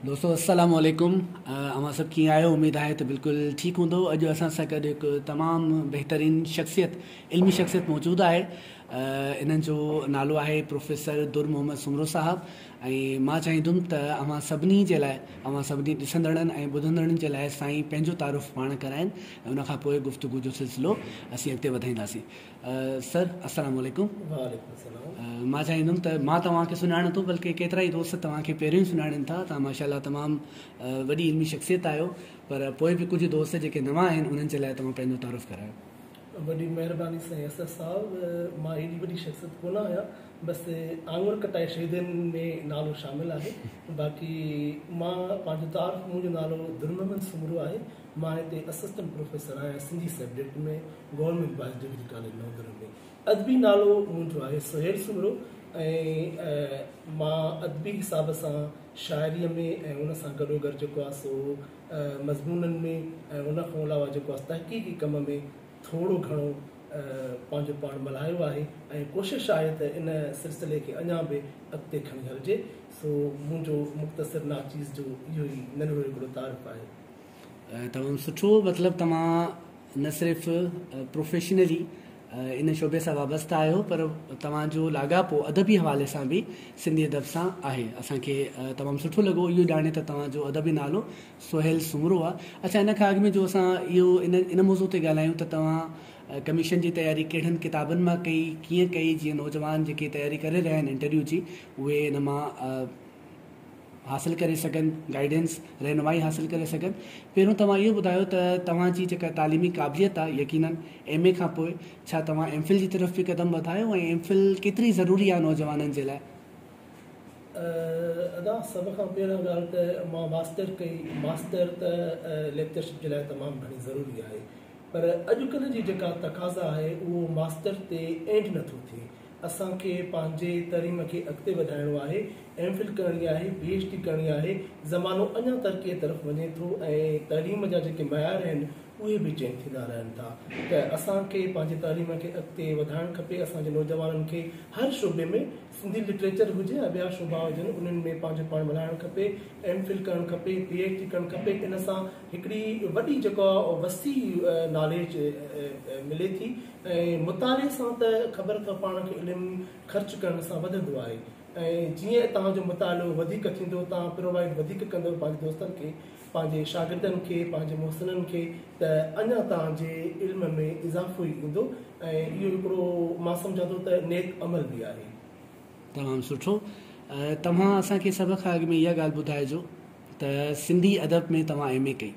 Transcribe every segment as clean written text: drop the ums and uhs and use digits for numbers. दोस्तों अस्सलाम वालेकुम। अमा सब की आयो, उम्मीद आए तो बिल्कुल ठीक हों। अज असा सा गड एक तमाम बेहतरीन शख्सियत, इल्मी शख्सियत मौजूद है। इन्हन जो नालो है प्रोफेसर दुर मोहम्मद सूमरो साहब। मां चाहींदुमि त अमा सभिनी जे लाइ, अमा सभिनी ॾिसंदड़नि ऐं ॿुधंदड़नि जे लाइ साईं पंहिंजो तारुफ़ पाण कराइनि ऐं उनखां पोइ गुफ़्तगू जो सिलसिलो असीं अॻिते वधाईंदासीं। सर अस्सलाम वालेकुम। वालेकुम सलाम। मां चाहींदुमि त मां तव्हांखे सुञाणा थो, बल्कि केतिरा ई दोस्त तव्हांखे पहिरियों ई सुञाणनि था। तव्हां माशाल्लाह तमामु वॾी इल्मी शख़्सियत आहियो, पर पोइ बि कुझु दोस्त जेके नवां आहिनि उन्हनि जे लाइ तव्हां पंहिंजो तारुफ़ करायो। वही मेहरबानी साईं असद साहब। मां एडी वही शख्सियत को आया, बस आंगुर कटाए शहीदन में नालो शामिल है। बाकी मां पांजो तारुफ, मुझे नालो दुर मोहम्मद सूमरो है। मां इतने असिस्टेंट प्रोफेसर आया सिंधी सब्जेक्ट में government boys degree college Naudero में। अदबी नालो मुझो है सोहेल सूमरो। अदबी हिसाब से शायरी में उन गो गो सो मजमून में उन अलावा तहकीकी कम में थोड़ो घणो पंहिंजो पाण मल्हायो है और कोशिश है तो इन सिलसिले के अञा भी अगते खणी हलजे। सो मुझो मुख्तसर नाचीज़ जो यो ही नन्ढो हिकिड़ो तारुफ है। तमाम सुठो, मतलब तमा न सिर्फ प्रोफेशनली इन शोबे से वाबस्ता आयो, पर तवाजो लागापो अदबी हवाले से भी सिंधी अदब से है। असांखे तमामु सुठो लगो यो जाने तो तवाजो अदबी नालो सोहेल सूमरो आ। अच्छा, इन अग में जो असां यो इन मौजू से गालायूं तो तव्हां कमीशन की तैयारी केड़न किताबन में कई, कीअं कई, जी नौजवान जी तैयारी करे रहा आहिनि इंटरव्यू की उहे इन मां हासिल करे सकन, गाइडेंस रहनुमाई हासिल करे सकन। पहिरों तव्हां इहो ॿुधायो त तव्हांजी जेका तालीमी क़ाबिलियत आहे, यकीनन MA खां पोइ छा तव्हां MPhil जी तरफ़ बि कदम वधायो ऐं MPhil केतिरी ज़रूरी आहे नौजवाननि जे लाइ? अदा सब खां पहिरियों ॻाल्हि त मां मास्टर कई। मास्टर त लेक्चरशिप जे लाइ तमामु घणी ज़रूरी आहे, पर अॼुकल्ह जी जेका तक़ाज़ा आहे उहो मास्टर ते एंड नथो थिए। असांखे पंहिंजे तरीम के अॻिते वधाइणो आहे, MPhil करणी आहे, PhD करणी आहे। ज़मानो अञा तरक़ीअ तरफ़ वञे थो ऐं तइलीम जा जेके मयार आहिनि उहे बि चेंज थींदा रहनि था। त असांखे पंहिंजे तइलीम खे अॻिते वधाइणु खपे। असांजे नौजवाननि खे हर शोबे में, सिंधी लिटरेचर हुजे या ॿिया शोबा हुजनि, उन्हनि में पंहिंजो पाण मल्हाइणु खपे, MPhil करणु खपे, PhD करणु खपे। इन सां हिकिड़ी वॾी जेका वसी नॉलेज मिले थी ऐं मुताले सां त ख़बर अथव पाण खे इल्मु ख़र्च करण सां वधंदो आहे। जी तुम मुतालो प्रोवाइड कंदो दोस्तन के, पांजे शागिर्दन के, पांजे मोहसिनन के, अञा तांजे इल्म में इजाफो ही इंदो। मां समझा तो नेक अमल भी है। तमाम सुठो। तमां असांखे सब खां अॻु में इहा ॻाल्हि ॿुधाइजो त सिंधी अदब में तव्हां MA कई,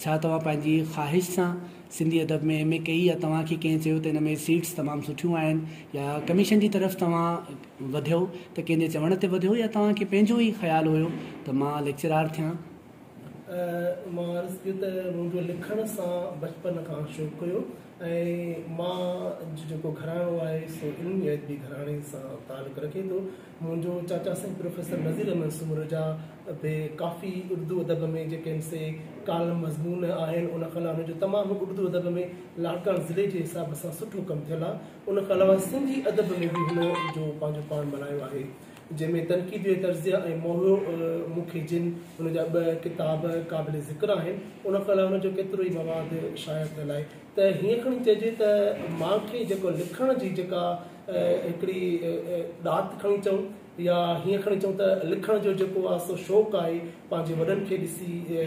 छा तव्हां पंहिंजी ख़्वाहिश सां सिंधी अदब में MA कई या तव्हांखे कंहिं चयो त इन में सीट्स तमामु सुठियूं आहिनि, या कमीशन जी तरफ़ तव्हां वधियो त कंहिंजे चवण ते वधियो, या तव्हांखे पंहिंजो ई ख़्यालु हुयो त मां लेक्चरार थियां? मां अर्ज़ु कयो त मुंहिंजो लिखण सां बचपन खां शौक़ु हुयो ऐं मां जेको घराणो आहे सो इल्मी अदबी घराणे सां तालुक़ु रखे थो। मुंहिंजो चाचा साईं प्रोफेसर नज़ीर अहमद सूमरो जा बि काफ़ी उर्दू अदब में जेके से कालम मज़मून आहिनि, उन खां अलावा हुनजो तमामु उर्दू अदब में लाड़काण ज़िले जे हिसाब सां सुठो कमु थियल आहे। उन खां अलावा सिंधी अदब में बि हुन जो पंहिंजो पाण मल्हायो आहे, जैमें तनक़ीदी तर्ज़िया ऐं मोहरो मुखे जिन उन जा ॿ किताब क़ाबिल ज़िक्र आहिनि। उन खां अलावा हुनजो केतिरो ई मवाद शाया थियल आहे। त हीअं खणी चइजे त मूंखे जेको लिखण जी जेका हिकिड़ी ॾात खणी चऊं या हीअं खणी चऊं त लिखण जो जेको आहे सो शौक़ु आहे, पंहिंजे वॾनि खे ॾिसी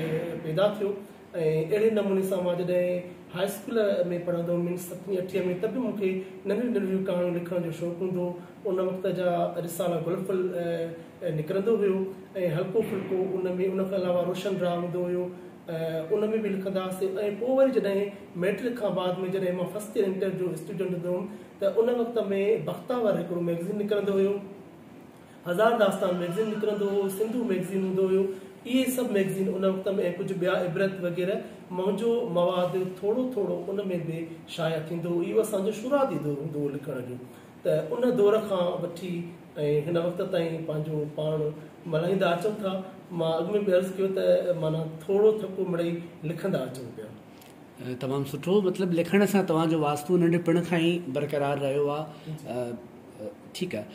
पैदा थियो। ऐं अहिड़े नमूने सां मां जॾहिं हाई स्कूल में पढ़ंदो हुउमि, 7वीं 8वीं में, तब भी मूंखे नंढियूं नंढियूं कहाणियूं लिखण जो शौक़ु हूंदो। उन वक़्त जा रिसाला गुलफुल निकिरंदो हुयो ऐं हल्को फुल्को उनमें, उन खां अलावा रोशन राह हूंदो हुयो, उनमें बि लिखंदा हुआसीं। ऐं पोइ वरी जॾहिं मैट्रिक खां बाद में जॾहिं मां फर्स्ट ईयर इंटर जो स्टूडेंट हूंदो हुउमि त उन वक़्त में बख़्तावर हिकिड़ो मैगज़ीन निकिरंदो हुयो, हज़ार दास्तान मैगज़ीन निकिरंदो हुयो, सिंधु मैगज़ीन हूंदो हुयो। ये सब मैगज़ीन उन वक्त में, कुछ बिया इबरत वगैरह मुझो मवाद थोड़ो थोड़ो उनमें भी शाया थो। यो असो शुरुआती दौर हूँ लिखण जो, तो उन दौर का वी इन वक्त तीन पानो पान मल्हाइंदा अचूँ था। मां अग में भी अर्ज़ किया माना थोड़ो थको मिड़ई लिखा अचूँ पाया। तमाम सुठो, मतलब लिखण से तव्हांजो वास्तु नंढपण खां ही बरकरार रहियो आहे। ठीक है।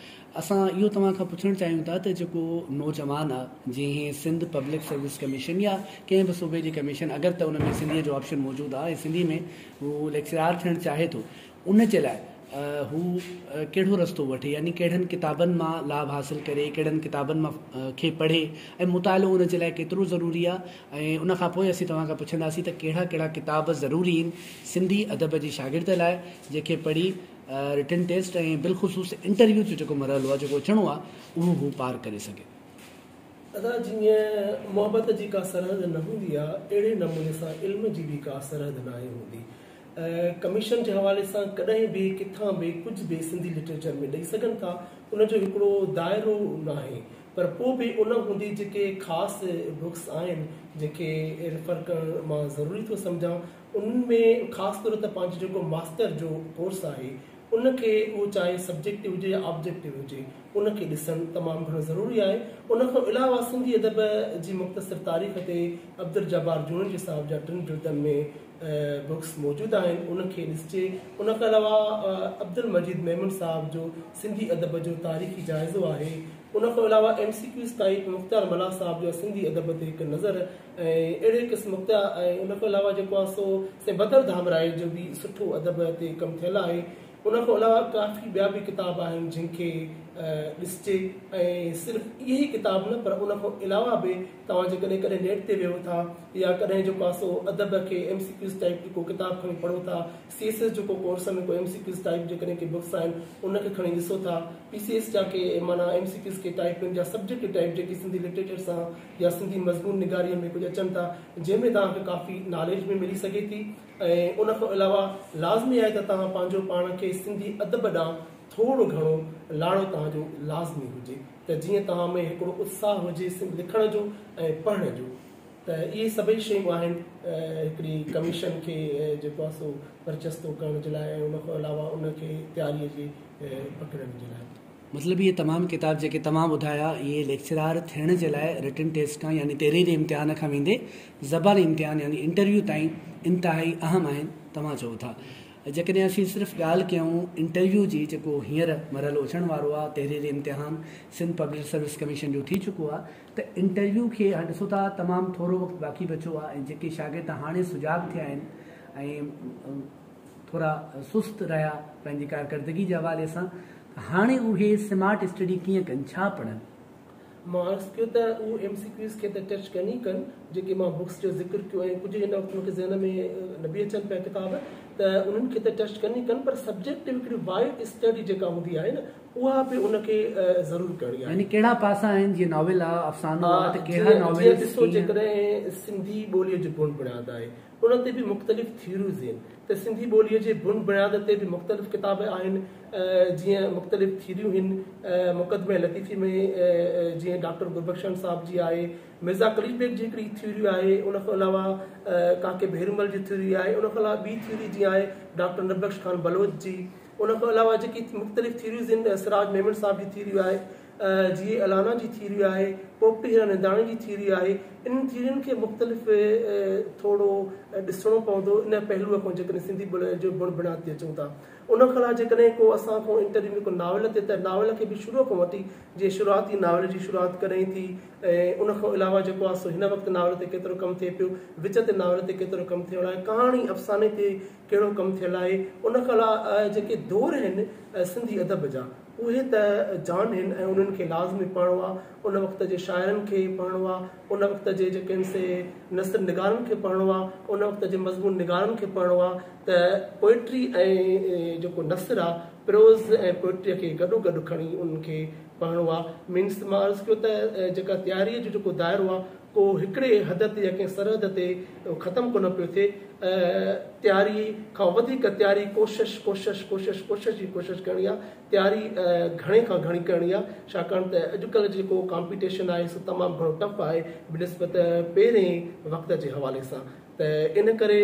असां इहो तव्हां खां पुछणु चाहियूं था त जेको नौजवान आहे जीअं सिंध पब्लिक सर्विस कमीशन या कंहिं बि सूबे जी कमीशन, अगरि त उन में सिंधीअ जो ऑप्शन मौजूदु आहे ऐं सिंधी में उहो लेक्चरार थियणु चाहे थो, उन जे लाइ हू कहिड़ो रस्तो वठे, यानी कहिड़नि किताबनि मां लाभ हासिल करे, कहिड़नि किताबनि मां खे पढ़े ऐं मुतालो उन जे लाइ केतिरो ज़रूरी आहे। ऐं उन खां पोइ असीं तव्हां खां पुछंदासीं त कहिड़ा कहिड़ा किताब ज़रूरी आहिनि सिंधी अदब जी शागिर्द लाइ जेके पढ़ी रिटन टेस्ट ऐं बिलख़ुसूस इंटरव्यू जो जेको मरहलो आहे जेको अचणो आहे उहो हू पार करे सघे। अदा जीअं मोहबत जी का सरहद न हूंदी आहे, अहिड़े नमूने सां इल्म जी बि का सरहद न आहे हूंदी। कमीशन के हवाले से कदें भी किथा भी कुछ भी सिंधी लिटरेचर में दई सकन था, उनजो एकड़ो दायरो ना है, पर पो भी उन हुंदी जेके खास बुक्स आन जेके रेफर कर मां जरूरी तो समझा, उन में खास तौर ते पांच जो मास्टर जो कोर्स है उनके वो चाहे सब्जेक्टिव हुए या ऑब्जेक्टिव हुए उनके दिसन तमाम घणो जरूरी है। उनको अलावा सिंधी अदब जी मुख्तसर तारीख से अब्दुल जब्बार जून के साहब जा टिन जुल्दन में बुक्स मौजूद हैं, उनके ॾिसजे। उनके अलावा अब्दुल मजीद मेमन साहब जो सिंधी अदब जो तारीखी जायज़ो है, उनके अलावा MCQ ताईं मुख्तार मला साहब जो सिंधी अदब ते एक नज़र, अड़े किस्म जा उनके अलावा जो सो से बदर धाम राय जो भी सुठो अदब ते कम थियल है। उनके अलावा काफ़ी बया भी किताब आन जिनके ॾिसजे, सिर्फ यही किताब न पर उनको अलावा भी तक कदें नेट से वो था या कदें जो सो अदब के MCQ टाइप को किताब खी पढ़ो था, CS जो कोर्स में कोई MCQ टाइप जो कहीं बुक्स आन उनके खी दिसो था, PCS जा के माना MCQ के टाइप या सब्जेक्ट टाइप जी सिंधी लिटरेचर से या सिंधी मजमून निगारी में कुछ अचन था जैमें काफ़ी नॉलेज भी मिली सके थी। उनको अलावा लाजमी है तो तुम पान के सिंधी अदब दा थोड़ो घणो लाड़ो तव्हांजो लाज़मी हुजे त जीअं तव्हां में हिकिड़ो उत्साह हुजे लिखण जो ऐं पढ़ण जो, त इहे सभई शयूं आहिनि हिकिड़ी कमीशन खे जेको आहे सो बर्चस्तो करण जे लाइ ऐं उनखां अलावा उनखे तयारीअ जे पकड़ण जे लाइ। मतिलबु ये तमाम किताब जेके तमामु ॿुधाया ये लेक्चरार थियण जे लाइ रिटन टेस्ट खां यानी तहरीरी इम्तिहान खां वेंदे ज़बानी इम्तिहान यानी इंटरव्यू ताईं इंतिहाई अहम आहिनि तव्हां चओ था। जैसे असीं सिर्फ़ ॻाल्हि कयूं इंटरव्यू जी जेको हींअर मरहलो अचण वारो आहे, तहरीरी इम्तिहान सिंध पब्लिक सर्विस कमीशन जो थी चुको आहे, त इंटरव्यू खे हाणे ॾिसो था तमामु थोरो वक़्तु बाक़ी बचो आहे ऐं जेके शागिर्द हाणे सुजाग थिया आहिनि ऐं थोरा सुस्त रहिया पंहिंजी कारकर्दगी जे हवाले सां, हाणे उहे स्मार्ट स्टडी कीअं कनि, छा पढ़नि? मां कयो त उहो MCQs खे त टच कनि कनि जेके मां बुक्स जो ज़िक्र कयो ऐं कुझु हिन वक़्तु मूंखे ज़हन में न बि अचनि पिया किताब, त उन्हनि खे त टच कनि कनि, पर सब्जेक्टिव हिकिड़ी वाइड स्टडी जेका हूंदी आहे न उहा बि उनखे ज़रूरु करणी आहे। यानी कहिड़ा पासा आहिनि जीअं नॉवेल आहे, अफ़सानो आहे, त कहिड़ा नॉवेल ॾिसो जेकॾहिं सिंधी ॿोलीअ जो गुण बुनियाद आहे उन ते बि मुख़्तलिफ़ थियूरीज़ आहिनि, त सिंधी ॿोलीअ जे बुन बुनियाद ते बि मुख़्तलिफ़ किताब आहिनि, जीअं मुख़्तलिफ़ थीरियूं आहिनि। मुक़दमे लतीफ़ी में जीअं डॉक्टर गुरबख्शन साहब जी आहे, मिर्ज़ा कलीम बेग जी हिकिड़ी थ्योरी आहे, उनखां अलावा काके भेरूमल जी थ्योरी आहे, उनखां अलावा ॿी थ्योरी जीअं आहे डॉक्टर नबख्श खान बलोच जी, उनखां अलावा जेकी मुख़्तलिफ़ थ्योरीज़ आहिनि सिराज मेमन साहब जी थ्योरी आहे, जी अलाना जी थ्योरी आहे, पोपटी हीरा निंदाणी जी थ्योरी आहे। इन थ्योरियुनि खे मुख़्तलिफ़ थोरो ॾिसणो पवंदो इन पहलूअ खां जेकॾहिं सिंधी ॿोलीअ जो गुण बुनियाद ते अचूं था। उन खां अलावा जेकॾहिं को असां खां इंटरव्यू में को नावल ते, त नावल खे बि शुरूअ खां वठी जीअं शुरूआती नावल जी शुरूआति करे थी ऐं उनखां अलावा जेको आहे सो हिन वक़्तु नावल ते केतिरो कमु थिए पियो, विच ते नावल ते केतिरो कमु थियणो आहे, कहाणी अफ़साने ते कहिड़ो कमु थियल आहे। उन खां अलावा जेके दौर आहिनि सिंधी अदब जा उहे त जान आहिनि ऐं उन्हनि खे लाज़मी पढ़णो आहे, उन वक़्त जे शाइरनि खे पढ़णो आहे, उन वक़्त जे जेके आहिनि से नसर निगारनि खे पढ़णो आहे, उन वक़्त जे मज़मून निगारनि खे पढ़णो आहे, त पोइट्री ऐं जेको नसर आहे प्रोज़ ऐं पोइट्रीअ खे गॾो गॾु खणी उन्हनि खे पढ़णो आहे। मीन्स मां अर्ज़ु कयो त जेका तयारीअ जो जेको दाइरो आहे को हिकिड़े हद ते या कंहिं सरहद ते ख़तमु कोन पियो थिए, तयारी खां वधीक तयारी कोशिशि कोशिशि कोशिशि कोशिशि जी कोशिशि करणी आहे, तयारी घणे खां घणी करणी आहे, छाकाणि त अॼुकल्ह जेको कॉम्पिटिशन आहे सो तमामु घणो टफ आहे बिनिस्बत पहिरें वक़्त जे हवाले सां। तो इन करे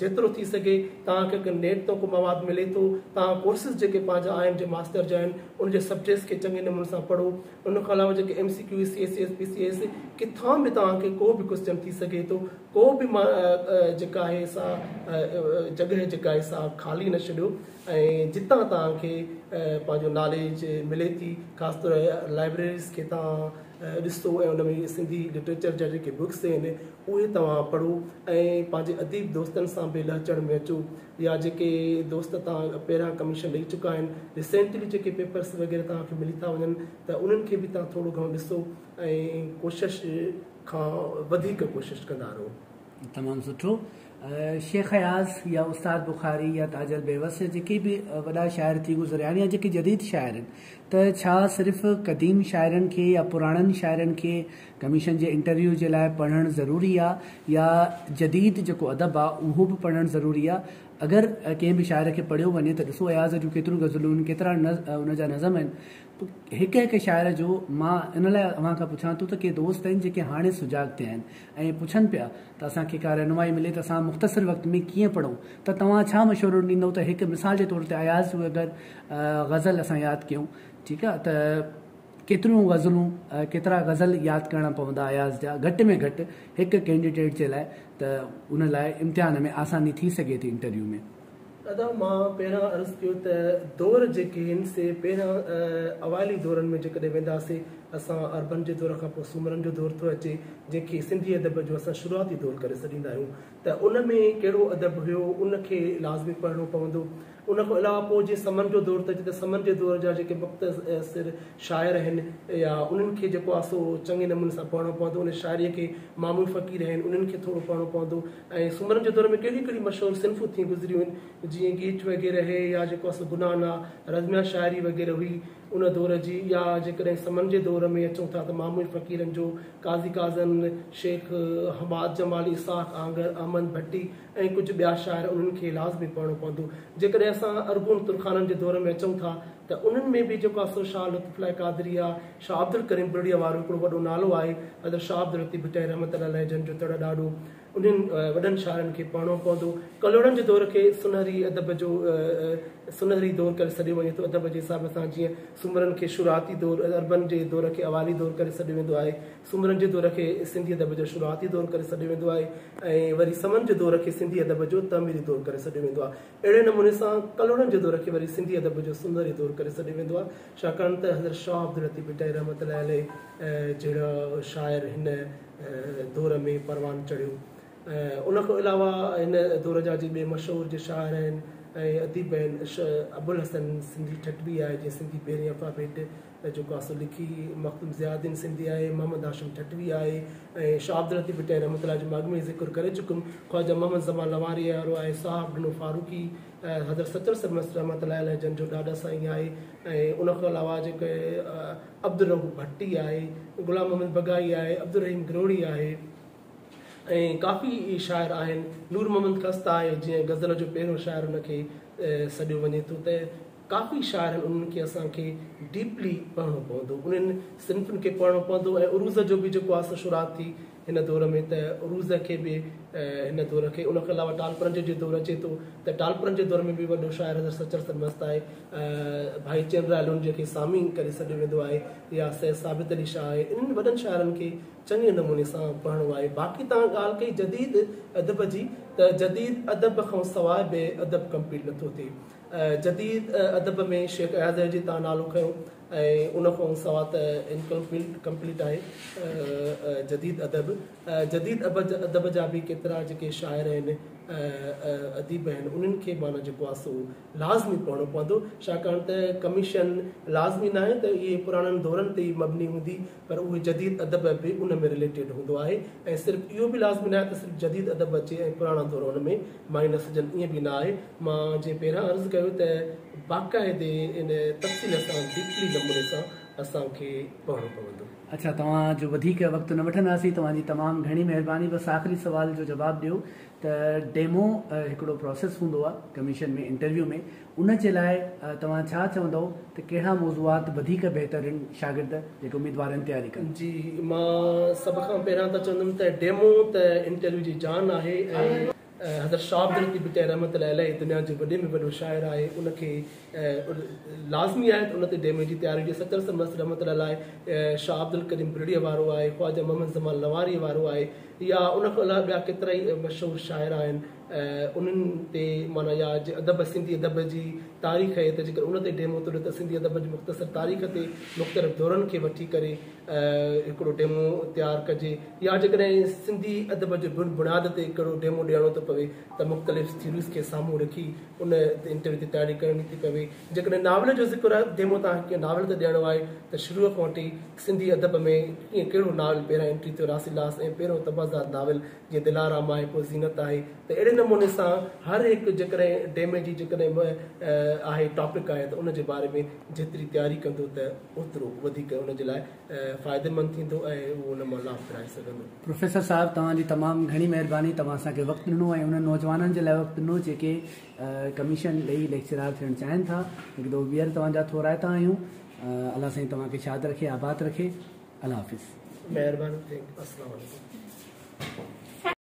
जेतरो थी सके तक नेट तो को मवाद मिले तो कोर्सेज जो पाँच मास्टर जो उन सब्जेक्ट्स के चंगे नमूने से पढ़ो। उन अलावा जो MCQ CS SPSC कितों भी तक को भी क्वेश्चन थी सके तो को भी जो है सा जगह जो है सा खाली न छो जिता तक नॉलेज मिले थी। खासतौर लाइब्रेरीज के ॾिसो ऐं उन में सिंधी लिटरेचर जा जेके बुक्स आहिनि उहे तव्हां पढ़ो ऐं पंहिंजे अदीब दोस्तनि सां बि लहचण में अचो या जेके दोस्त तव्हां पहिरां कमीशन ॾेई चुका आहिनि रिसेंटली जेके पेपर्स वग़ैरह तव्हांखे मिली था वञनि त उन्हनि खे बि तव्हां थोरो घणो ॾिसो ऐं कोशिश खां वधीक कोशिशि कंदा रहो। तमामु सुठो। शेख हयास या उस्ताद बुखारी या ताजल बेवस जी भी वड़ा शायर थी गुजरिया आहिनि या जेके जदीद शायर आहिनि तो सिर्फ़ कदीम शायरन के या पुरानन शायरन के कमीशन के इंटरव्यू के लिए पढ़ण जरूरी आ या जदीद जो अदब आ उहो भी पढ़ण जरूरी आ। अगर कें भी शायर के पढ़ो वे तो ॾिसो हयास जो केतरू गज़लूं केतरा उन जा नज़म आहिनि एक एक शायर जो मां इन लाइ का पुछां तो के दोस्त आहिनि जो हाणे सुजाग ते आहिनि ऐं पुछन पिया तो असांखे का रहनुमाई मिले तो असां मुख़्तसर वक्त में कीअं पढ़ूं तो तव्हां छा मशवरो ॾींदव तो एक मिसाल के तौर पर हयास जो अगर गज़ल असां याद क्यों ठीक है तो केतरियों गज़लूं केतरा गज़ल याद करणा पवंदा हयास जा घट में घट एक कैंडिडेट के लिए तो उन लाइ इम्तिहान में आसानी थी सके थी इंटरव्यू में। दादा मां पहिरां अर्ज़ु कयो त दौर जेके आहिनि से पहिरां अवाइली दौरनि में जेकॾहिं वेंदासीं असां अरबन जे दौर खां पोइ सूमरनि जो दौर थो अचे जेके सिंधी अदब जो असां शुरूआती दौर करे सॾींदा आहियूं त उन में कहिड़ो अदब हुयो उनखे लाज़मी पढ़णो पवंदो। उनखां अलावा पोइ जीअं समन जो दौर त जिते समन जे दौर जा जेके मुख़्तसिर शाइर आहिनि या उन्हनि खे जेको आहे सो चङे नमूने सां पढ़णो पवंदो उन शाइरीअ खे मामूल फ़क़ीर आहिनि उन्हनि खे थोरो पढ़णो पवंदो ऐं सूमरनि जे दौर में कहिड़ी कहिड़ी मशहूरु सिन्फ़ूं थी गुज़रियूं आहिनि जीअं गीच वग़ैरह है या जेको आहे सो गुनाना रज़मिया शाइरी वग़ैरह हुई उन दौर जी या जेकॾहिं समन जे दौर में अचूं था त मामूल फ़क़ीरनि जो काज़ी काज़न शेख हमाद जमाल इसाक़ आंगर अहमद भट्टी ऐं कुझु ॿिया शाइर उन्हनि खे लाज़मी पढ़णो पवंदो। जेकॾहिं असां अरबून तुर्खाननि जे दौर में अचूं था तो उन्हनि में बि जेको आहे सो शाह लुत्फुल्लाह कादरी आहे शाह अब्दुल करीम बुरड़ीअ वारो हिकिड़ो वॾो नालो आहे हज़रत शाह अब्दुल लतीफ़ भुटिया रहमतुल्लाह अलैह जन जो तड़ ॾाढो उन्हनि वॾनि शाइरनि खे पढ़णो पवंदो। कलोड़नि जे दौर खे सुनहरी अदब जो सुनहरी दौर करे सॾियो वञे थो अदब जे हिसाब सां जीअं सूमरनि खे शुरूआती दौर अरबन जे दौर खे अवाली दौर करे सॾियो वेंदो आहे सूमरनि जे दौर खे सिंधी अदब जो शुरूआती दौर करे सॾियो वेंदो आहे ऐं वरी समन जे दौर खे सिंधी अदब जो तमीरी दौर करे सॾियो वेंदो आहे। अहिड़े नमूने सां कलोड़नि जे दौर खे वरी सिंधी अदब जो सुनहरी दौर करे सॾियो वेंदो आहे छाकाणि त हज़रत शाह अब्दुल लतीफ़ भुटिया रहमतुल्लाह अलैह जहिड़ा शाइर हिन दौर में परवान चढ़ियो। उनके अलावा इन दौर जा बे मशहूर जो शायर आहिनि ऐं अदीब आहिनि अबुल हसन सिंधी ठटवी आहे जीअं सिंधी पहिरीं अल्फ़ाबेट जेको आहे सो लिखी मखदूम ज़ियाउद्दीन सिंधी आहे मोहम्मद हाशिम ठटवी आहे ऐं शाह अब्दुल लतीफ़ भुटिया रहमतुल्लाह जो माॻ में ज़िक्र करे चुकुमि ख़्वाजा मोहम्मद ज़मान लवारी वारो आहे साहब ॾिनो फारूकी हज़रत सचर सरमस्त रहमतुल्लाह अलैह जन जो ॾाॾा साईं आहे ऐं उनखां अलावा जेके अब्दुल रऊफ़ भट्टी आहे गुलाम मोहम्मद बगाई आहे अब्दुल रहीम ग्रोड़ी आहे ऐं काफ़ी शाइर आहिनि नूर मोहम्मद खस्ता आहे जीअं गज़ल जो पहिरियों शाइर उनखे सॾियो वञे थो त काफ़ी शाइर आहिनि उन्हनि खे असांखे डीपली पढ़णो पवंदो उन्हनि सिन्फ़ुनि खे पढ़णो पवंदो ऐं उरूज़ जो बि जेको आहे शुरूआति थी हिन दौर में त उरूज़ खे बि हिन दौर खे उनखां अलावा टालपुरनि जो दौर अचे थो त टालपुरनि जे दौर में बि वॾो शाइर हज़रत सचर सरमस्त आहे भाई चंद्रलाल उन जेके सामी करे सॾियो वेंदो आहे या सैद साबित अली शाह आहे इन्हनि वॾनि शाइरनि खे चङे नमूने सां पढ़णो आहे। बाक़ी तव्हां ॻाल्हि कई जदीद अदब जी त जदीद अदब खां सवाइ बि अदब कंप्लीट नथो थिए। जदीद अदब में शेख हयास जी तव्हां नालो खयो ऐं उनखां सवाइ त इनकम्प्लीट आहे जदीद अदब। जदीद अदब जा बि केतिरा जेके शाइर आहिनि अदीब आहिनि उन्हनि खे माना जेको आहे सो लाज़मी पढ़णो पवंदो छाकाणि त कमीशन लाज़मी न आहे त इहे पुराणनि दौरनि ते ई मबनी हूंदी पर उहे जदीद अदब बि उन में रिलेटेड हूंदो आहे ऐं सिर्फ़ु इहो बि लाज़मी न आहे त सिर्फ़ु जदीद अदब अचे ऐं पुराणा दौर हुन में माइनस हुजनि ईअं बि न आहे। मां जे पहिरां अर्ज़ु कयो त बाक़ाइदे इन तफ़सील सां डीपली नमूने सां असांखे पढ़णो पवंदो। अच्छा, तव्हां जो वधीक वक़्तु न वठंदासीं, तव्हांजी तमामु घणी महिरबानी। बसि आख़िरी सवाल जो जवाबु ॾियो त डेमो हिकिड़ो प्रोसेस हूंदो आहे कमीशन में, इंटरव्यू में, उनजे लाइ तव्हां छा चवंदव त कहिड़ा मौज़ूआत वधीक बहितर आहिनि शागिर्द जेके उमेदवारनि तयारी कनि? जी, मां सभ खां पहिरां त चवंदुमि त डेमो त इंटरव्यू जी जान आहे। हज़रत शाह बि रहमत अलाई दुनिया जो वॾे में वॾो शाइरु आहे, उनखे लाज़मी आहे त उन ते डेमो जी तयारी जी 70 समस्त रहमत अलाई, शाह अब्दुल करीम बिरड़ीअ वारो आहे, ख़्वाजा मोहम्मद ज़माल लवारीअ वारो आहे, या उनखां अलावा ॿिया केतिरा ई मशहूर शाइर आहिनि। उन्हनि ते माना या अदब, सिंधी अदब जी तारीख़ आहे त जेकर उन ते डेमो तुरे त सिंधी अदब जी मुख़्तसर तारीख़ ते मुख़्तलिफ़ दौरनि खे वठी करे हिकिड़ो डेमो तयारु कजे, या जेकॾहिं सिंधी अदब जे बुनियाद ते हिकिड़ो डेमो ॾियणो थो पवे त मुख़्तलिफ़ सीरीज़ खे साम्हूं रखी उन इंटरव्यू ते तयारी करणी थी पवे। जेकॾहिं नावल जो ज़िक्र आहे, डेमो तव्हांखे नावल ते ॾियणो आहे त शुरूअ खां वठी सिंधी अदब में कीअं कहिड़ो नावल पहिरां एंट्री थियो, रासिलास ऐं पहिरों तबाज़ा नावल जीअं दिलाराम आहे, पोइ ज़ीनत आहे, त अहिड़े नमूने सां हर हिकु जेकॾहिं डेमे जी जेकॾहिं आहे टॉपिक आहे त उनजे बारे में जेतिरी तयारी कंदो त ओतिरो वधीक उनजे लाइ फ़ाइदेमंद थींदो ऐं उहो उन मां लाभ कराए सघंदो। प्रोफेसर साहिबु, तव्हांजी तमामु घणी महिरबानी। तव्हां असांखे वक़्तु ॾिनो ऐं उन्हनि नौजवाननि जे लाइ वक़्तु ॾिनो जेके कमीशन ॾेई लेक्चरार थियणु चाहिनि था। हिकु दफ़ो ॿीहर तव्हांजा थोराइता आहियूं। अलाह साईं तव्हांखे शाद रखे, आबाद रखे। अल्लाह हाफ़िज़। महिरबानी।